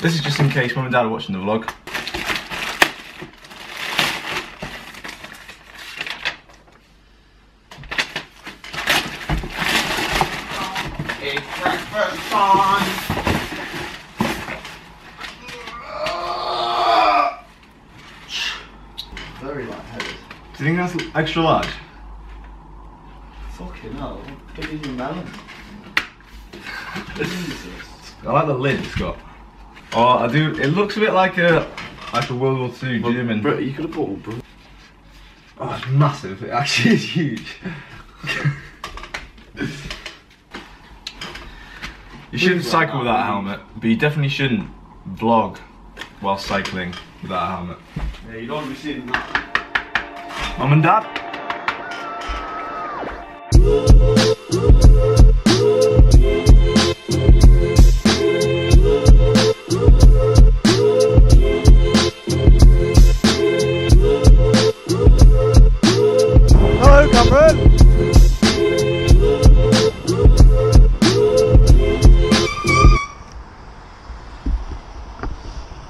This is just in case mum and dad are watching the vlog. It's breakfast time. Very light-headed. Do you think that's extra large? Fucking hell, bigger than melon. I like the lid it's got. Oh, I do. It looks a bit like a World War II German. Bro, you could have bought one, bro. Oh, it's massive. It actually is huge. You shouldn't cycle without a helmet, but you definitely shouldn't vlog while cycling without a helmet. Yeah, you don't want to be seeing that. Mum and Dad.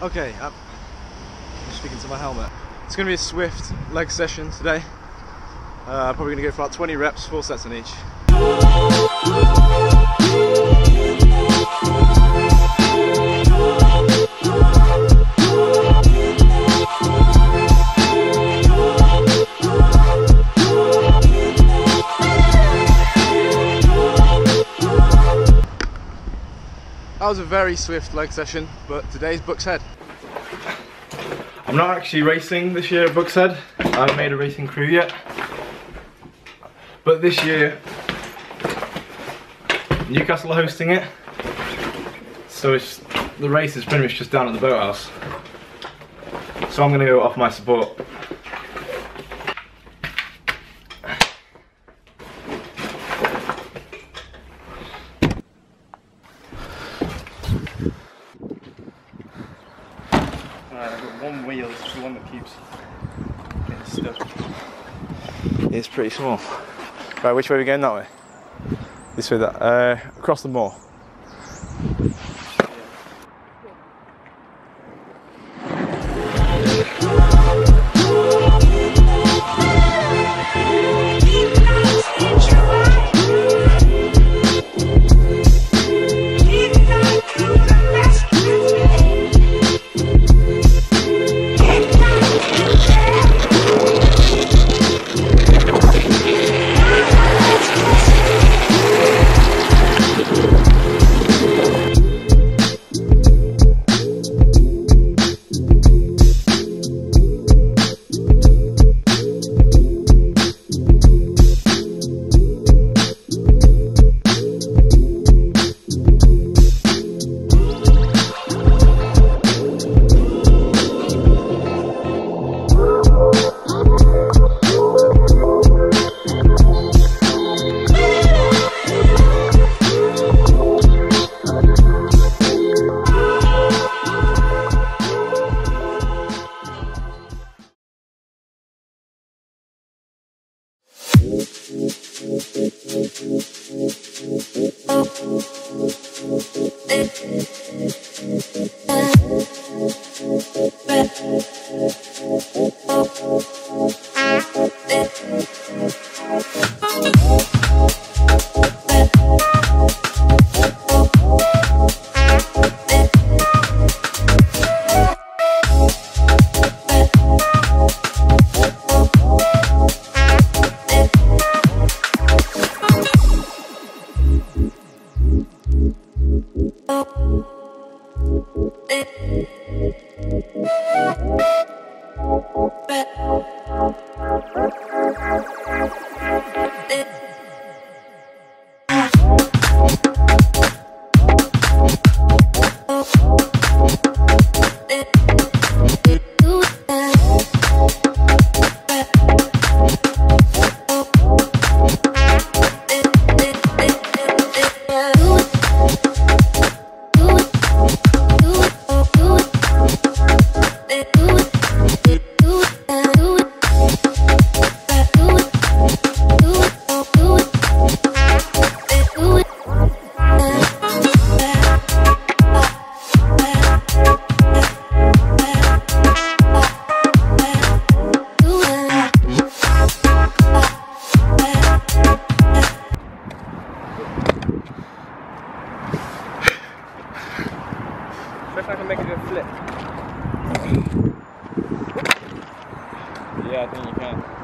Okay, I'm speaking to my helmet. It's going to be a swift leg session today. Probably going to go for about 20 reps, 4 sets in each. That was a very swift leg session, but today's BUCS Head. I'm not actually racing this year at BUCS Head. I haven't made a racing crew yet. But this year, Newcastle are hosting it. So it's, the race is pretty much just down at the boathouse. So I'm going to go off my support. It's pretty small. Right, which way are we going? That way? This way, that. Across the moor. if I can make it do a flip. Yeah, I think you can.